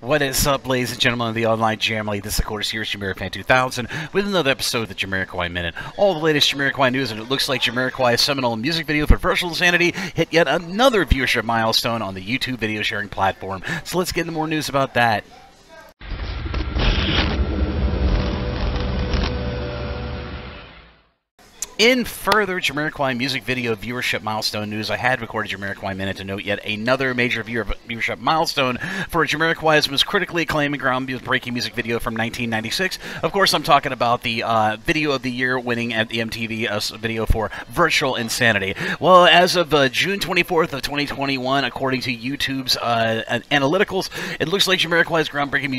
What is up, ladies and gentlemen of the online Jamily? This, of course, here is Jamirofan2000 with another episode of the Jamiroquai Minute. All the latest Jamiroquai news, and it looks like Jamiroquai's seminal music video for Virtual Insanity hit yet another viewership milestone on the YouTube video sharing platform. So let's get into more news about that. In further Jamiroquai music video viewership milestone news, I had recorded Jamiroquai Minute to note yet another major viewership milestone for Jamiroquai's most critically acclaimed groundbreaking music video from 1996. Of course, I'm talking about the video of the year winning at the MTV video for Virtual Insanity. Well, as of June 24th of 2021, according to YouTube's analyticals, it looks like Jamiroquai's groundbreaking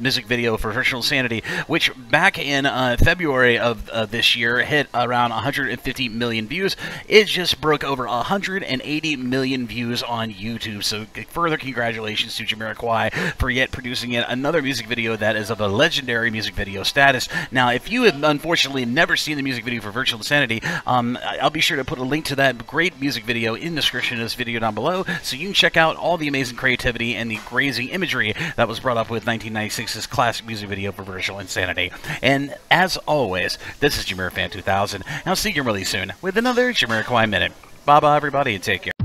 music video for Virtual Insanity, which back in February of this year hit around 150 million views. It just broke over 180 million views on YouTube. So further congratulations to Jamiroquai for yet producing yet another music video that is of a legendary music video status. Now, if you have unfortunately never seen the music video for Virtual Insanity, I'll be sure to put a link to that great music video in the description of this video down below, so you can check out all the amazing creativity and the grazing imagery that was brought up with 1996's classic music video for Virtual Insanity. And as always, this is Jamirofan2000. I'll see you really soon with another Jamiroquai Minute. Bye-bye, everybody, and take care.